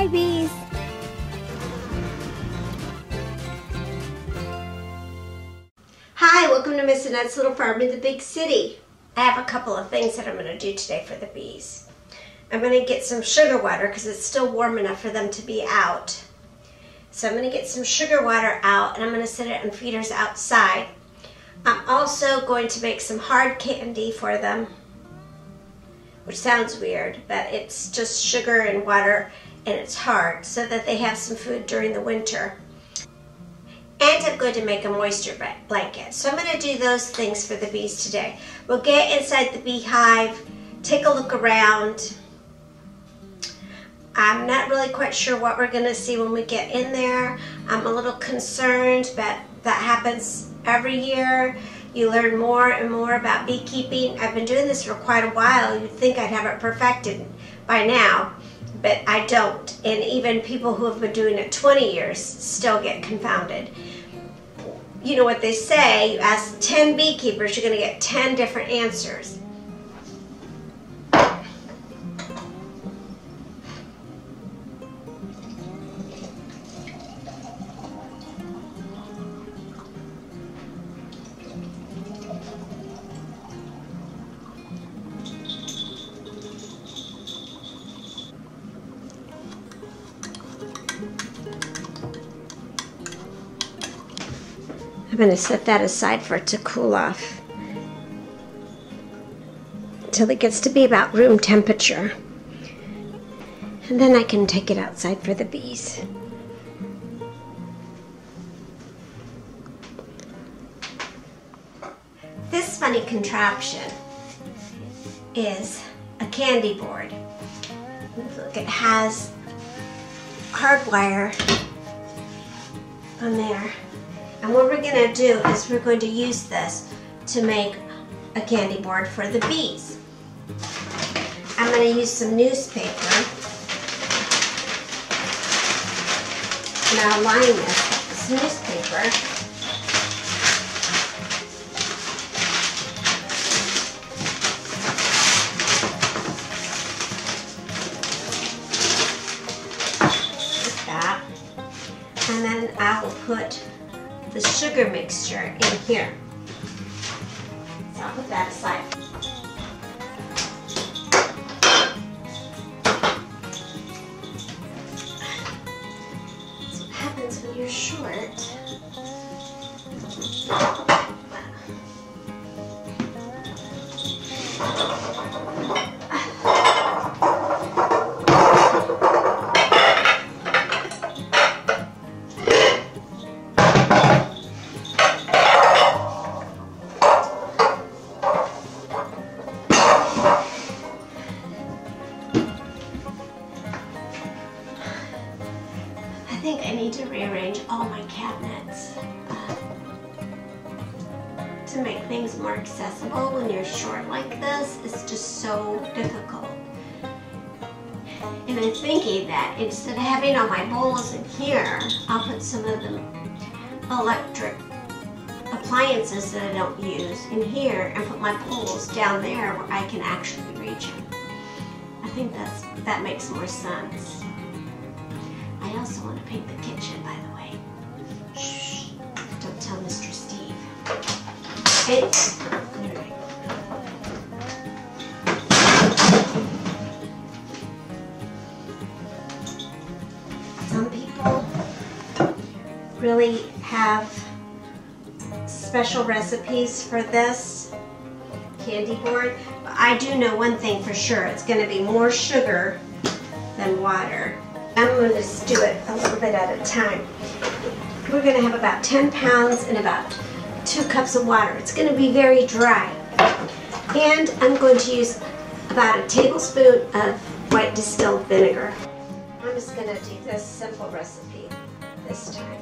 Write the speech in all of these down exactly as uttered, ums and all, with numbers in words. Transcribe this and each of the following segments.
Arby's. Hi, welcome to Miss Annette's Little Farm in the Big City. I have a couple of things that I'm going to do today for the bees. I'm going to get some sugar water because it's still warm enough for them to be out. So I'm going to get some sugar water out and I'm going to set it on feeders outside. I'm also going to make some hard candy for them, which sounds weird, but it's just sugar and water and it's hard so that they have some food during the winter. And I'm going to make a moisture blanket. So I'm going to do those things for the bees today. We'll get inside the beehive, take a look around. I'm not really quite sure what we're going to see when we get in there. I'm a little concerned, but that happens every year. You learn more and more about beekeeping. I've been doing this for quite a while. You'd think I'd have it perfected by now, but I don't. And even people who have been doing it twenty years still get confounded. You know what they say, you ask ten beekeepers, you're going to get ten different answers. I'm going to set that aside for it to cool off until it gets to be about room temperature, and then I can take it outside for the bees. This funny contraption is a candy board. Look, it has hardwire on there. And what we're going to do is we're going to use this to make a candy board for the bees. I'm going to use some newspaper and I'll line this with this newspaper. Like that. And then I will put the sugar mixture in here. So I'll put that aside. That's what happens when you're short. I think I need to rearrange all my cabinets uh, to make things more accessible. When you're short like this, it's just so difficult. And I'm thinking that instead of having all my bowls in here, I'll put some of the electric appliances that I don't use in here and put my bowls down there where I can actually reach them. I think that's, that makes more sense. I also want to paint the kitchen, by the way. Shh, don't tell Mister Steve. Hey. Some people really have special recipes for this candy board, but I do know one thing for sure. It's going to be more sugar than water. I'm going to just do it a little bit at a time. We're going to have about ten pounds and about two cups of water. It's going to be very dry. And I'm going to use about a tablespoon of white distilled vinegar. I'm just going to do this simple recipe this time.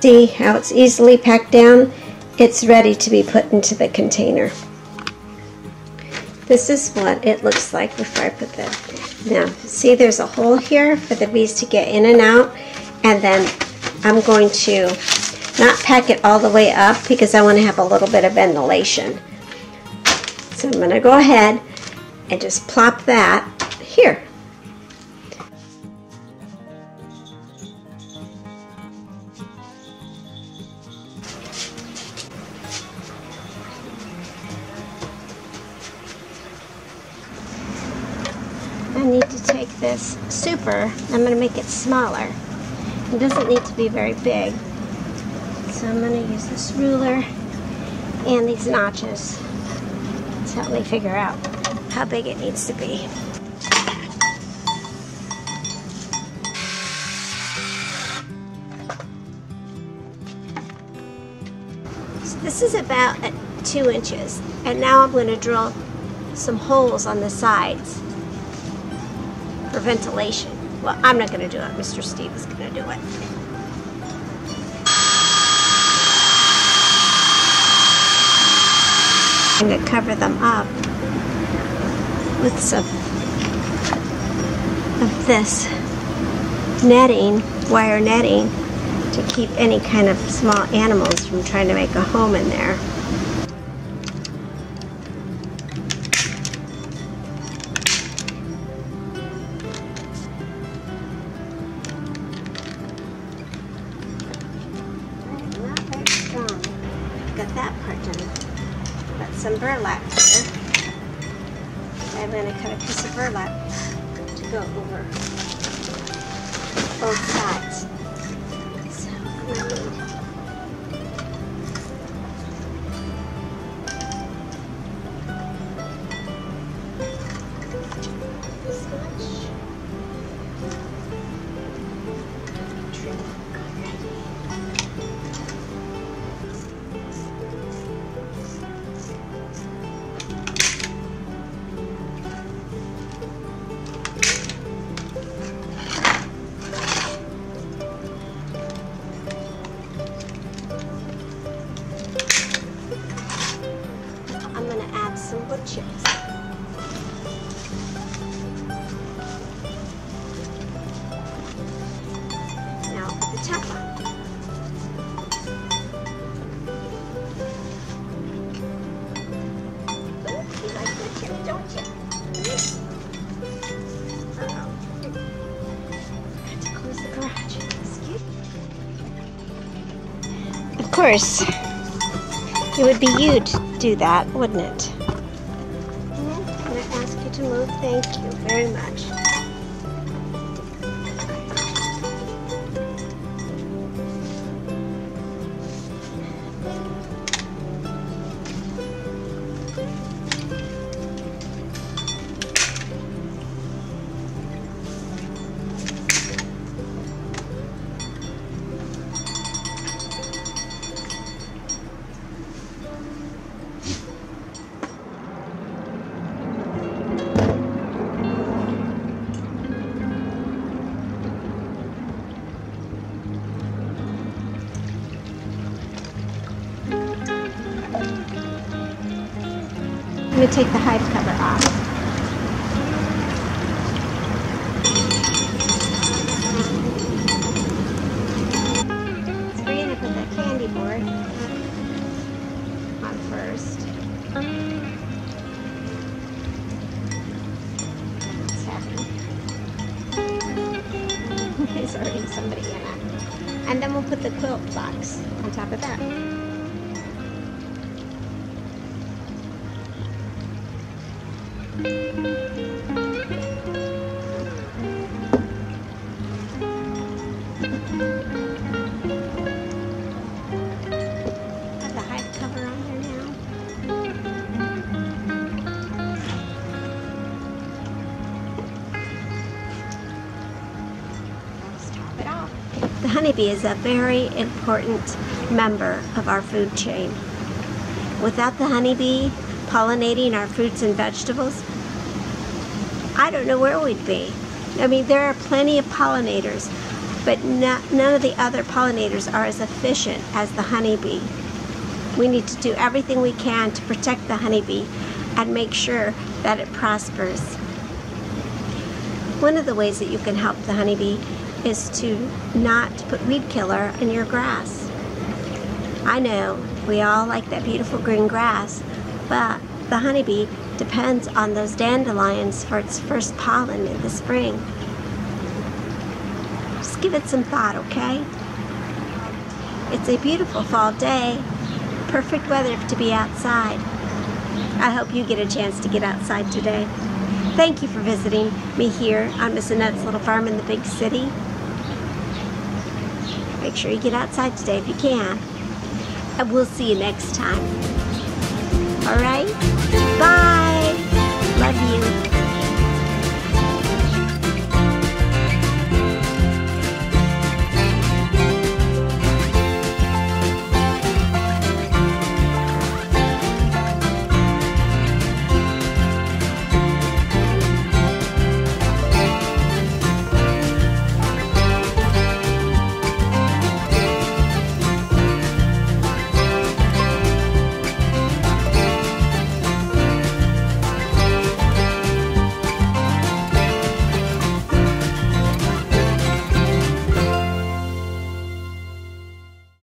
See how it's easily packed down? It's ready to be put into the container. This is what it looks like before I put that. Now, see there's a hole here for the bees to get in and out, and then I'm going to not pack it all the way up because I want to have a little bit of ventilation. So I'm going to go ahead and just plop that here. I need to take this super, I'm going to make it smaller. It doesn't need to be very big. So I'm going to use this ruler and these notches to help me figure out how big it needs to be. So this is about two inches, and now I'm going to drill some holes on the sides for ventilation. Well, I'm not going to do it. Mister Steve is going to do it. I'm going to cover them up with some of this netting, wire netting, to keep any kind of small animals from trying to make a home in there. Got that part done. Got some burlap here. I'm going to cut a piece of burlap to go over both sides. So I'm going to need this much. Trim already. Some wood chips. Now put the top on. Ooh, you like wood chips, don't you? Uh oh. Got to close the garage. Excuse me. Of course, it would be you to do that, wouldn't it? To move. Thank you very much. I'm going to take the hive cover off. So we're going to put the candy board on first. What's happening? There's already somebody in it. And then we'll put the quilt box on top of that. The honeybee is a very important member of our food chain. Without the honeybee pollinating our fruits and vegetables, I don't know where we'd be. I mean, there are plenty of pollinators, but not, none of the other pollinators are as efficient as the honeybee. We need to do everything we can to protect the honeybee and make sure that it prospers. One of the ways that you can help the honeybee is to not put weed killer in your grass. I know we all like that beautiful green grass, but the honeybee depends on those dandelions for its first pollen in the spring. Just give it some thought, okay? It's a beautiful fall day, perfect weather to be outside. I hope you get a chance to get outside today. Thank you for visiting me here on Miss Annette's Little Farm in the Big City. Make sure you get outside today if you can. And we'll see you next time. All right? Bye! Love you.